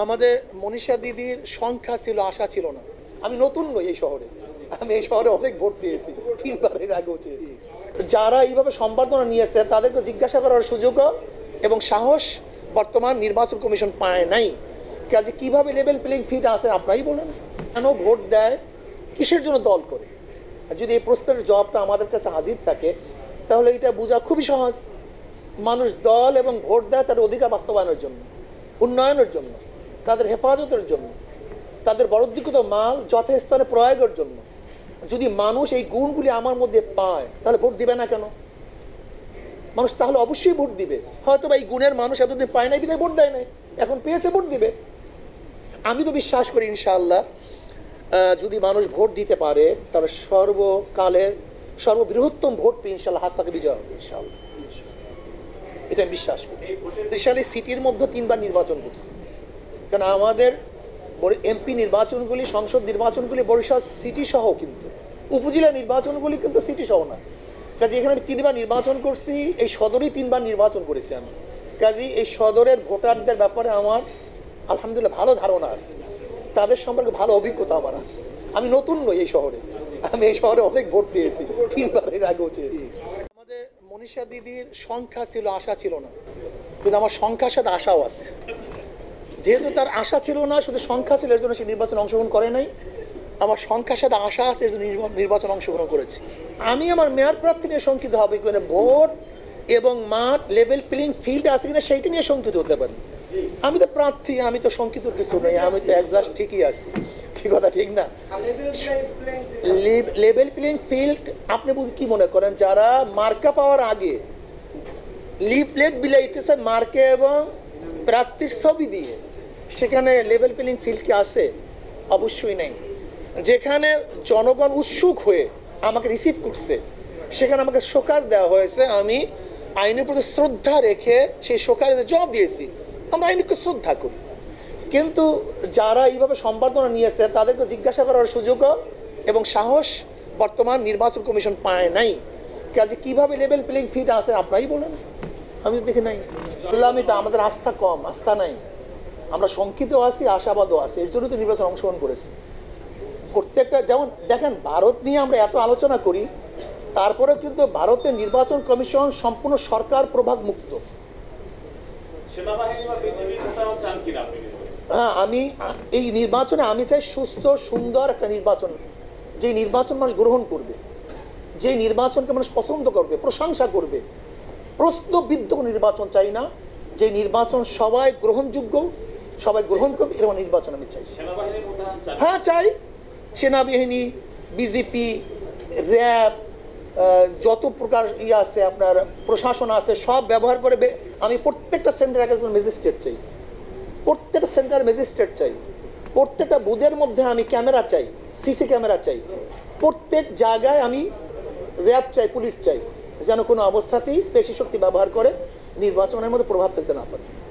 मनीषा दीदी संख्या छिल आशा छिल ना आमी नतून नई एई शहरे आमी एई शहरे अनेक भोट चेयेछि तीनबारेर आगेओ चेयेछि जारा एइभावे सम्बर्धना नियेছে तादेरके जिज्ञासा करार सुयोग एबं साहस बर्तमान निर्वाचन कमिशन पाय नाई काजे किभाबे लेभेल प्लेइंग फील्ड आछे आपनाई बोलेन केन भोट देय किसेर जोन्नो दल करे आर जोदि एई प्रश्नेर जवाबटा आमादेर काछे हाजिर थाके ताहले एटा बोझा खुबই सहज मानुष दल एबं भोट देय तार अधिकार बास्तबायनेर जोन्नो उन्नयनेर जोन्नो তাদের হেফাজতের জন্য তাদের বরদ্দিকৃত মাল যথেষ্টস্থলে প্রয়োগের জন্য যদি মানুষ এই গুণগুলি আমার মধ্যে পায় তাহলে ভোট দিবে না কেন মানুষ তাহলে অবশ্যই ভোট দিবে হয়তো বা এই গুণের মানুষ এতদিন পায় নাই বিধায় ভোট দেয় না এখন পেয়েছে ভোট দিবে আমি তো বিশ্বাস করি ইনশাআল্লাহ যদি মানুষ ভোট দিতে পারে তাহলে সর্বকালের সর্ববৃহত্তম ভোট পেয়ে ইনশাআল্লাহ হাত থেকে বিজয় হবে ইনশাআল্লাহ এটা আমি বিশ্বাস করি দেশালি সিটির মধ্যে তিনবার নির্বাচন করছে কারণ আমাদের এমপি নির্বাচনগুলি সংসদ নির্বাচনগুলি বরিশাল সিটি সহ কিন্তু উপজেলা নির্বাচনগুলি কিন্তু সিটি সহ না কাজেই এখানে আমি তিনবার নির্বাচন করছি এই সদরেই তিনবার নির্বাচন করেছি আমি কাজেই এই সদরের ভোটারদের ব্যাপারে আমার আলহামদুলিল্লাহ ভালো ধারণা আছে তাদের সম্পর্কে ভালো অভিজ্ঞতা আমার আছে আমি নতুন নই এই শহরে আমি এই শহরে অনেক ভোট চেয়েছি তিনবারের আগেও চেয়েছি আমাদের মনীষা দিদির সংখ্যা ছিল আশা ছিল না কিন্তু আমার সংখ্যার সাথে আশাও আছে যেহেতু তার আশা ছিল না শুধু সংখ্যা ছিল এর জন্য সে নির্বাচন অংশগ্রহণ করে নাই আমার সংখ্যার সাথে আশা আছে এর জন্য নির্বাচন অংশগ্রহণ করেছে আমি আমার মেয়র প্রার্থী নিয়ে শঙ্কিত হবে কিনা ভোট এবং মাঠ লেভেল প্লেইং ফিল্ড আছে কিনা সেইটা নিয়ে শঙ্কিত হতে পারি আমি তো প্রার্থী আমি তো শঙ্কিত কিছু নই আমি তো একজাস্ট ঠিকই আছি কি কথা ঠিক না লেভেল প্লেইং ফিল্ড আপনি কি মনে করেন যারা মার্কা পাওয়ার আগে লিফলেট বিলাইতেছে মার্কে এবং প্রার্থীর ছবি দিয়ে সেখানে লেভেল প্লেইং ফিল্ড কি আছে অবশ্যই নাই যেখানে জনগণ উৎসুক হয়ে আমাকে রিসিভ করছে সেখানে আমাকে শোকাজ দেওয়া হয়েছে আমি আইনের প্রতি শ্রদ্ধা রেখে সেই শোকাজের জবাব দিয়েছি আমরা আইনকে শ্রদ্ধা করি কিন্তু যারা এইভাবে সম্বর্ধনা নিয়েছে তাদেরকে জিজ্ঞাসা করার সুযোগ এবং সাহস বর্তমান নির্বাচন কমিশন পায় নাই কাজে কিভাবে লেভেল প্লেইং ফিল্ড আছে আপনারাই বলেন আমি দেখি নাই বললামই তো আমাদের আস্থা কম আস্থা নাই আমরা শঙ্কিত আছি আশাবাদও আছি এর জন্য তো নির্বাচন অংশগ্রহণ করেছি প্রত্যেকটা যেমন দেখেন ভারত নিয়ে আমরা এত আলোচনা করি তারপরেও কিন্তু ভারতের নির্বাচন কমিশন সম্পূর্ণ সরকার প্রভাব মুক্ত হ্যাঁ আমি এই নির্বাচনে আমি চাই সুস্থ সুন্দর একটা নির্বাচন যে নির্বাচন মানুষ গ্রহণ করবে যে নির্বাচনকে মানুষ পছন্দ করবে প্রশংসা করবে প্রশ্নবিদ্ধ নির্বাচন চাই না যে নির্বাচন সবাই গ্রহণযোগ্য সবাই গ্রহণ করবে এরকম নির্বাচন আমি চাই হ্যাঁ চাই সেনাবাহিনী বিজেপি র্যাব যত প্রকার ইয়ে আছে আপনার প্রশাসন আছে সব ব্যবহার করে আমি প্রত্যেকটা সেন্টারে একজন ম্যাজিস্ট্রেট চাই প্রত্যেকটা সেন্টার ম্যাজিস্ট্রেট চাই প্রত্যেকটা বুথের মধ্যে আমি ক্যামেরা চাই সিসি ক্যামেরা চাই প্রত্যেক জায়গায় আমি র্যাব চাই পুলিশ চাই যেন কোনো অবস্থাতেই পেশি শক্তি ব্যবহার করে নির্বাচনের মধ্যে প্রভাব ফেলতে না পারে।